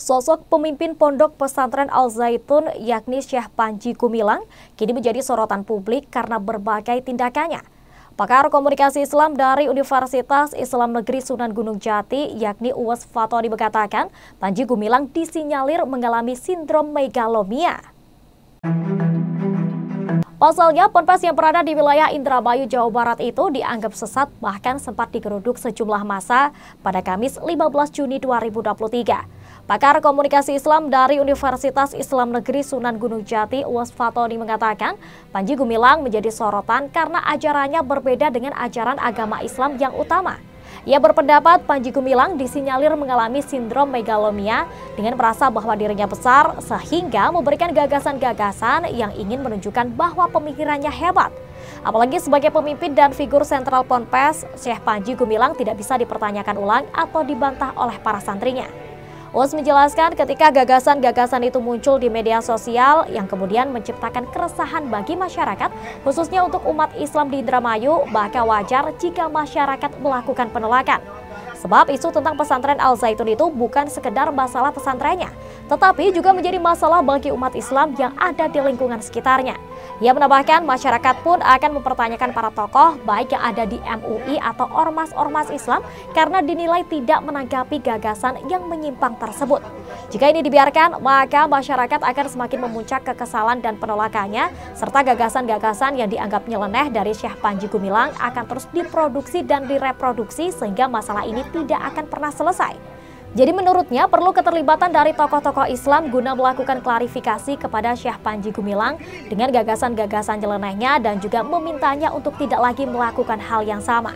Sosok pemimpin pondok pesantren Al Zaytun yakni Syekh Panji Gumilang kini menjadi sorotan publik karena berbagai tindakannya. Pakar Komunikasi Islam dari Universitas Islam Negeri Sunan Gunung Djati yakni Uwes Fatoni mengatakan Panji Gumilang disinyalir mengalami sindrom megalomania. Pasalnya, ponpes yang berada di wilayah Indramayu, Jawa Barat itu dianggap sesat bahkan sempat digeruduk sejumlah massa pada Kamis 15 Juni 2023. Pakar Komunikasi Islam dari Universitas Islam Negeri Sunan Gunung Djati, Uwes Fatoni mengatakan, Panji Gumilang menjadi sorotan karena ajarannya berbeda dengan ajaran agama Islam yang utama. Ia berpendapat Panji Gumilang disinyalir mengalami sindrom megalomania dengan merasa bahwa dirinya besar sehingga memberikan gagasan-gagasan yang ingin menunjukkan bahwa pemikirannya hebat. Apalagi sebagai pemimpin dan figur sentral ponpes, Syekh Panji Gumilang tidak bisa dipertanyakan ulang atau dibantah oleh para santrinya. Uwes menjelaskan ketika gagasan-gagasan itu muncul di media sosial yang kemudian menciptakan keresahan bagi masyarakat, khususnya untuk umat Islam di Indramayu, maka wajar jika masyarakat melakukan penolakan. Sebab isu tentang pesantren Al Zaytun itu bukan sekedar masalah pesantrennya, tetapi juga menjadi masalah bagi umat Islam yang ada di lingkungan sekitarnya. Ia menambahkan masyarakat pun akan mempertanyakan para tokoh baik yang ada di MUI atau ormas-ormas Islam karena dinilai tidak menanggapi gagasan yang menyimpang tersebut. Jika ini dibiarkan, maka masyarakat akan semakin memuncak kekesalan dan penolakannya, serta gagasan-gagasan yang dianggap nyeleneh dari Syekh Panji Gumilang akan terus diproduksi dan direproduksi sehingga masalah ini tidak akan pernah selesai. Jadi menurutnya perlu keterlibatan dari tokoh-tokoh Islam guna melakukan klarifikasi kepada Syekh Panji Gumilang dengan gagasan-gagasan nyelenehnya dan juga memintanya untuk tidak lagi melakukan hal yang sama.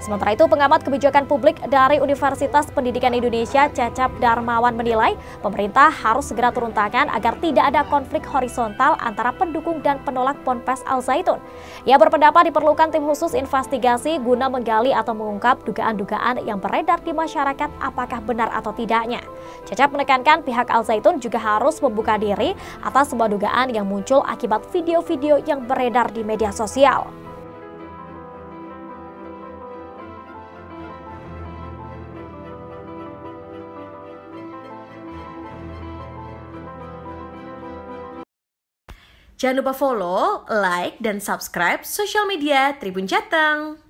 Sementara itu pengamat kebijakan publik dari Universitas Pendidikan Indonesia Cecep Darmawan menilai pemerintah harus segera turun tangan agar tidak ada konflik horizontal antara pendukung dan penolak ponpes Al Zaytun. Ia berpendapat diperlukan tim khusus investigasi guna menggali atau mengungkap dugaan-dugaan yang beredar di masyarakat apakah benar atau tidaknya. Cecep menekankan pihak Al Zaytun juga harus membuka diri atas semua dugaan yang muncul akibat video-video yang beredar di media sosial. Jangan lupa follow, like, dan subscribe sosial media Tribun Jateng.